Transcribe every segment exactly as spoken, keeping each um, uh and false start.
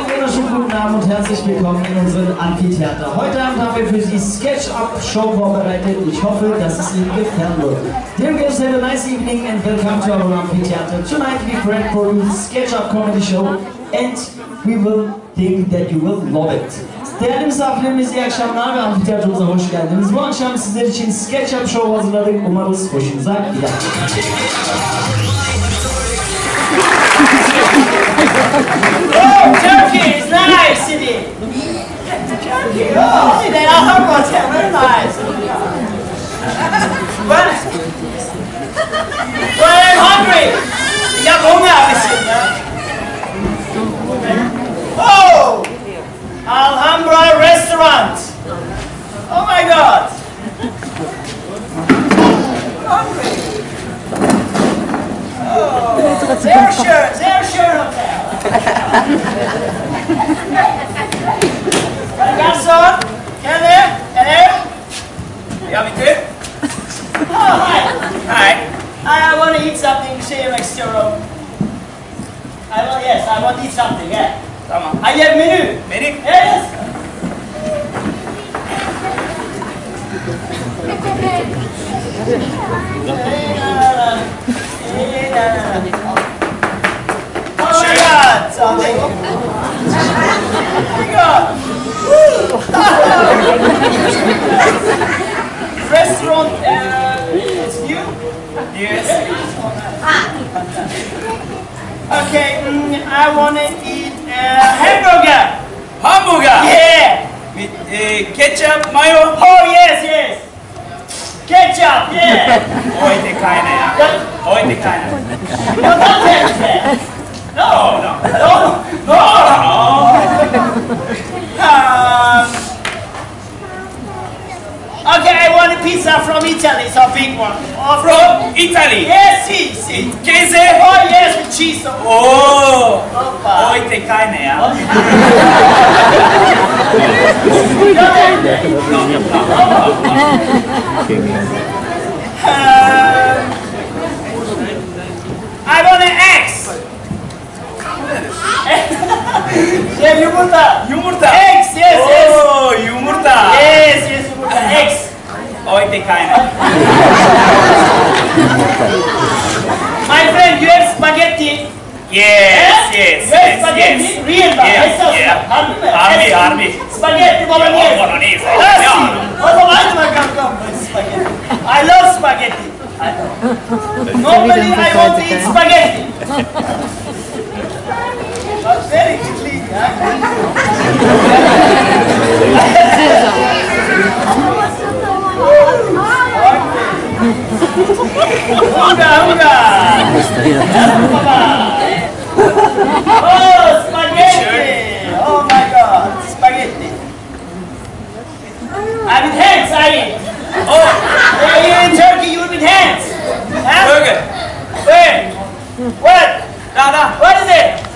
Einen wunderschönen guten Abend und herzlich willkommen in unserem Amphitheater. Heute Abend haben wir für Sie SketchUp-Show vorbereitet. Ich hoffe, dass es Ihnen gefallen wird. Dear guests, have a nice evening and welcome to our Amphitheater. Tonight we create for you SketchUp comedy show and we will think that you will love it. Değerli misafirlerimiz, iyi akşamlar ve Amphitheatrumuza hoş geldiniz. Bu akşam sizler için SketchUp Show hazırladık. Umarız hoşunuza gider. Oh, Turkey is nice city. Turkey, oh, they are Alhambra, very nice. But, but I'm hungry. Yap hunger mısın? Oh, Alhambra restaurant. Oh my God. Hungry. Oh, they're sure, they're sure of that. Garçon, hello, hello. You have a drink? Oh, hi. Hi. I want to eat something. Share next to your room. I want, yes, I want to eat something. Yeah. Tamam. I have menu. Menu? Yes. Oh my God! Restaurant, uh, it's you? Yes. Okay, mm, I want to eat uh, hamburger. Hamburger? Yeah. With uh, ketchup, mayo? Oh, yes, yes. Ketchup, yeah. Oh, it's the kind of. Oh, it's the kind of. No, not that. No, no, no, no, no. Um, okay, I want a pizza from Italy, it's a big one. Oh, from Italy? Yes, si, si. Cheese? Oh, yes, with cheese. Oh, oh, it's a kind of. No, no, no. I want an eggs. Yeah, yumurta. Yumurta. Eggs, yes, oh, yes. Oh, yumurta. Yes, yes, yumurta. Eggs. Oh, it's a kind of. My friend, you have spaghetti. Yes, yes, yes. You have spaghetti? Yes, real, but yes, I yeah. Harbi, harbi. Spaghetti bolognese. Bolognese. Otherwise, I can't come with spaghetti. I love spaghetti. I know. Normally, I want to eat spaghetti. But very quickly, yeah. Hunger, hunger! Oh, spaghetti! Oh my God, spaghetti! I'm with hands, I eat! Oh, you're in Turkey, you're with hands! Huh? Burger! Where? What? No, no. What is it?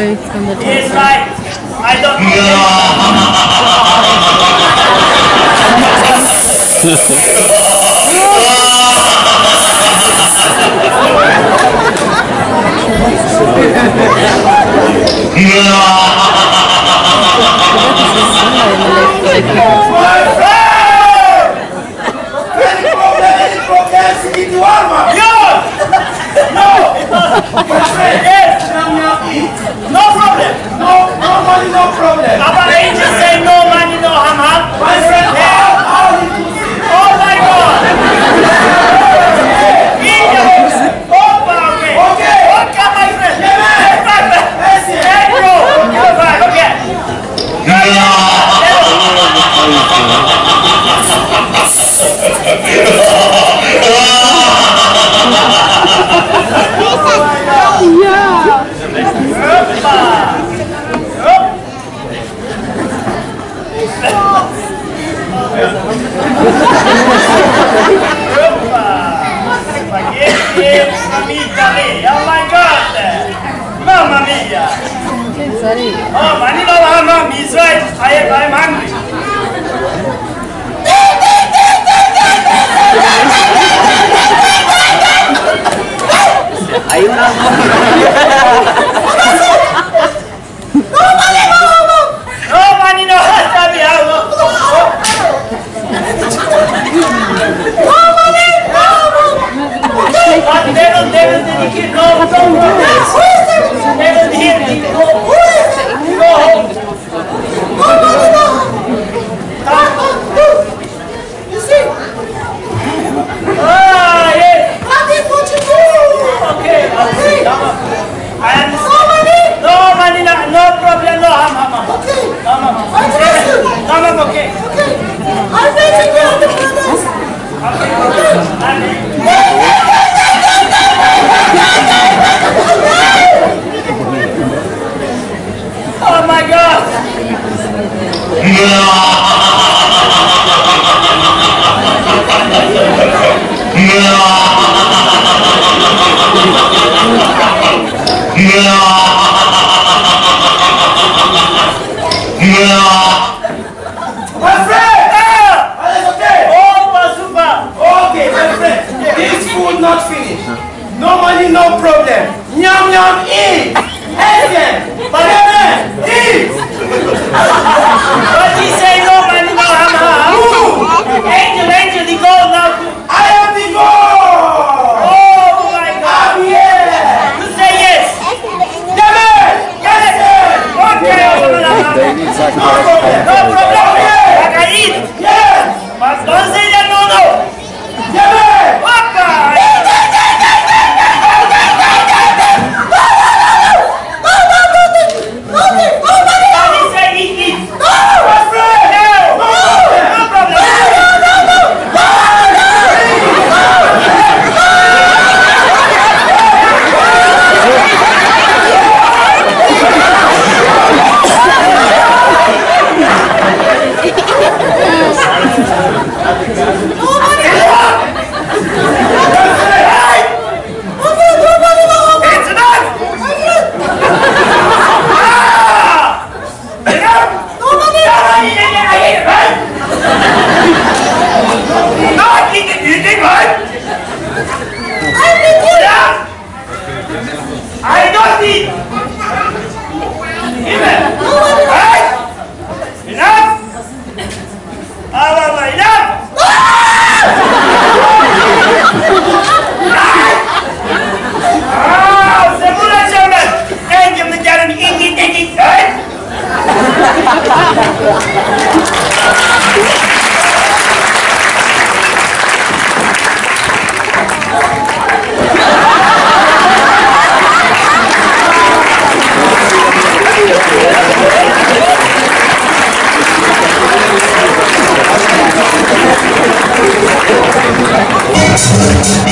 noise from the It's like, I don't know. No problem. No, no money, no problem. Our agent say no money, no ham-ham. My friend, hell, oh my God. Okay. Okay. Okay, my friend. There you go. Okay. Oh my God! Mamma mia! Sorry. Oh, money no harm. It's right. I am. I'm hungry. Are you not hungry? No money no harm. No money no harm. But they don't, they don't, they can go, go, go. They don't hear me, go, go. Go home. No, no, no. You see? Ah, yes. What did you do? Okay, okay. I am. No money? No money, no problem, no harm, harm, harm. Okay. Harm, harm, harm. Harm, okay. Okay. I'll take it down the brothers. Okay, okay. I'm Oh my God! My friend! Ah! Okay. Oh, my super! Okay, my friend. This food not finished. No money, no problem. Nyam nyam eat. Again. But eat! But he say no money, no ham ham. Angel, angel, the gold now. I am the gold! Oh my God! I'm here! You say yes! Amen! Yes! Okay! No problem! No problem! I can eat! Yes! But don't say that no, no! Amen! Okay! Thank you.